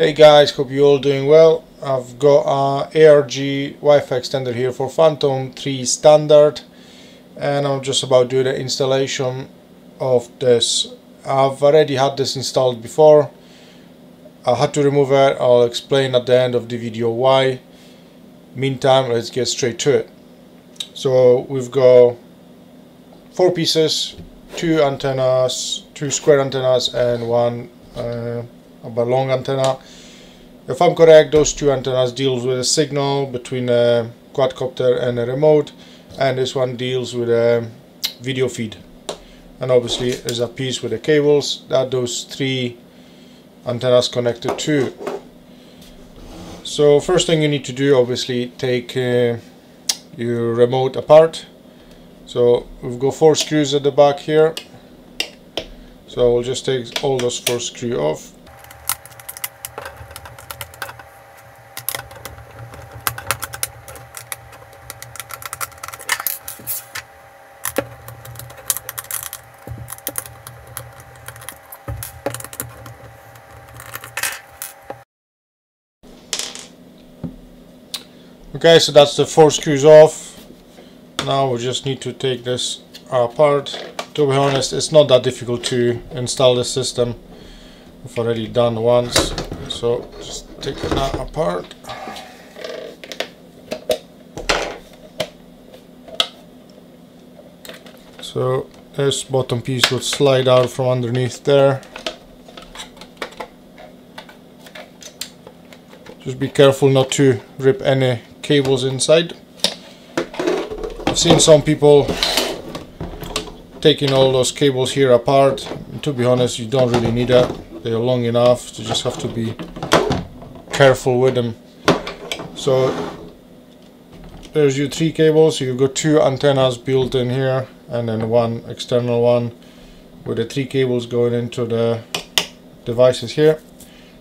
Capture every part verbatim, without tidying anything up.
Hey guys, hope you all doing well. I've got a ARG Wi-Fi extender here for Phantom three Standard, and I'm just about to do the installation of this. I've already had this installed before. I had to remove it. I'll explain at the end of the video why. Meantime, let's get straight to it. So we've got four pieces, two antennas, two square antennas, and one uh, about long antenna. If I'm correct, those two antennas deals with a signal between a quadcopter and a remote, and this one deals with a video feed. And obviously there's a piece with the cables that those three antennas connected to. So first thing you need to do, obviously, take uh, your remote apart. So we've got four screws at the back here, so we'll just take all those four screws off. Okay, so that's the four screws off. Now we just need to take this apart. To be honest, it's not that difficult to install the system. I've already done once, so just take that apart. So this bottom piece would slide out from underneath there. Just be careful not to rip any cables inside. I've seen some people taking all those cables here apart, and to be honest, you don't really need that. They are long enough, so you just have to be careful with them. So there's your three cables. You've got two antennas built in here, and then one external one with the three cables going into the devices here.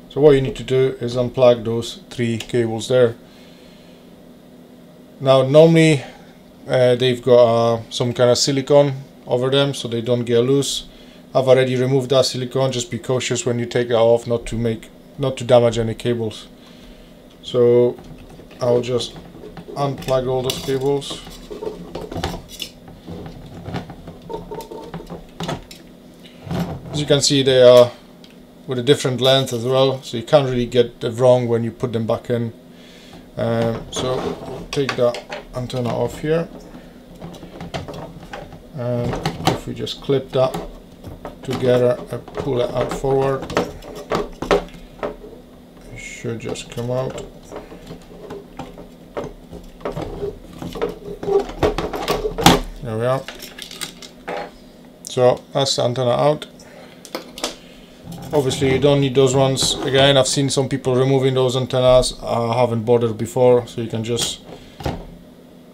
So what you need to do is unplug those three cables there. Now normally uh, they've got uh, some kind of silicone over them so they don't get loose. I've already removed that silicone. Just be cautious when you take that off, not to make, not to damage any cables. So I'll just unplug all those cables. As you can see, they are with a different length as well, so you can't really get it wrong when you put them back in. Um, so we'll take that antenna off here, and if we just clip that together and pull it out forward, it should just come out. There we are. So that's the antenna out. Obviously you don't need those ones. Again, I've seen some people removing those antennas. I haven't bothered before, so you can just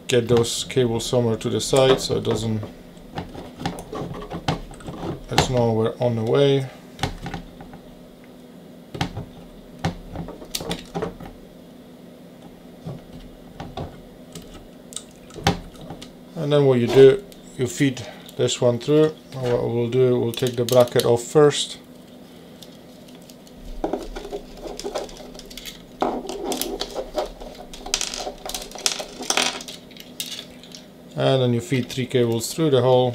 get those cables somewhere to the side so it doesn't, it's nowhere on the way. And then what you do, you feed this one through. And what we'll do, we'll take the bracket off first. And then you feed three cables through the hole.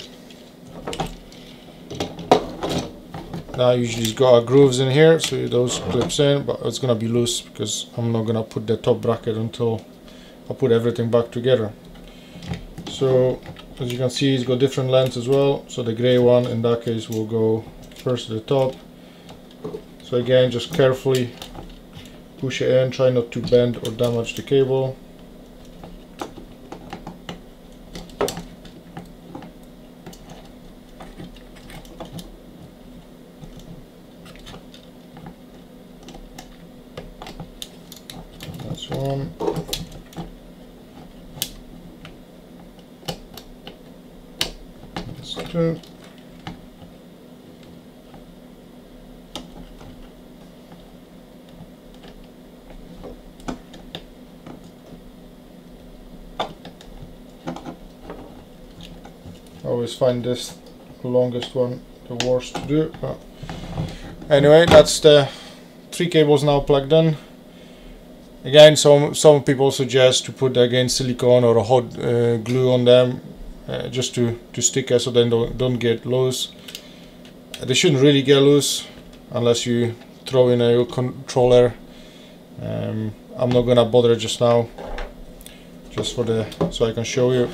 Now usually it's got grooves in here, so those clips in, but it's gonna be loose because I'm not gonna put the top bracket until I put everything back together. So as you can see, it's got different lengths as well. So the grey one in that case will go first to the top. So again, just carefully push it in, try not to bend or damage the cable. One. That's two. Always find this the longest one the worst to do. But anyway, that's the three cables now plugged in. Again, some some people suggest to put again silicone or a hot uh, glue on them, uh, just to to stick so they don't don't get loose. They shouldn't really get loose unless you throw in a controller. Um, I'm not gonna bother just now, just for the so I can show you.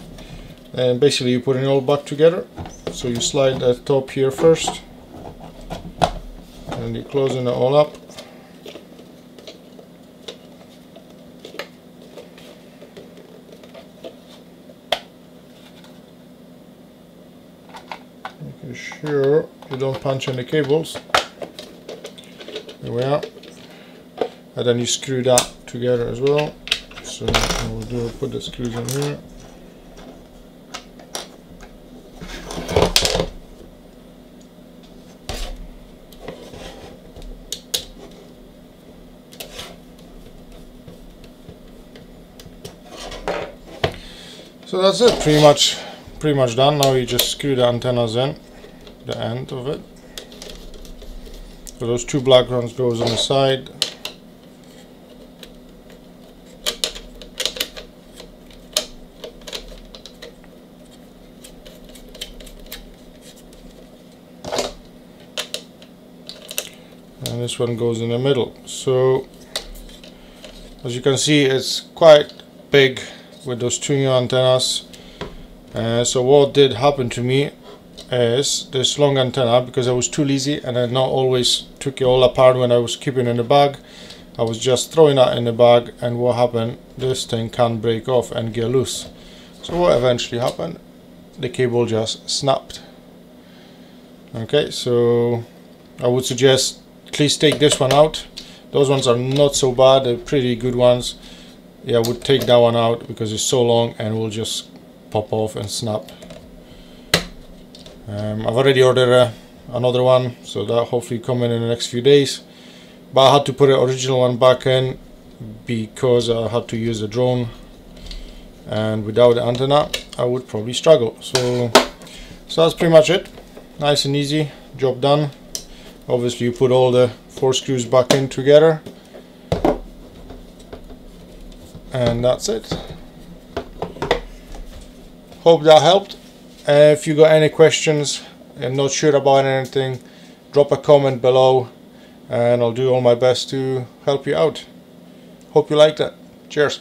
And basically, you put it all back together. So you slide the top here first, and you're closing it all up. Making sure you don't punch any cables. There we are. And then you screw that together as well. So I will do put the screws in here. So that's it, pretty much pretty much done. Now you just screw the antennas in, the end of it. So those two black ones goes on the side. And this one goes in the middle. So as you can see, it's quite big with those two new antennas. Uh, so what did happen to me is this long antenna, because I was too lazy and I not always took it all apart when I was keeping it in the bag. I was just throwing it in the bag, and what happened, this thing can't break off and get loose. So what eventually happened, the cable just snapped. Okay, so I would suggest please take this one out. Those ones are not so bad, they're pretty good ones. Yeah, I would take that one out because it's so long and will just pop off and snap. Um, I've already ordered uh, another one, so that hopefully come in, in the next few days. But I had to put the original one back in because I had to use a drone, and without the antenna I would probably struggle. So, so that's pretty much it. Nice and easy, job done. Obviously you put all the four screws back in together. And that's it. Hope that helped. Uh, if you got any questions and not sure about anything, drop a comment below and I'll do all my best to help you out. Hope you liked it. Cheers.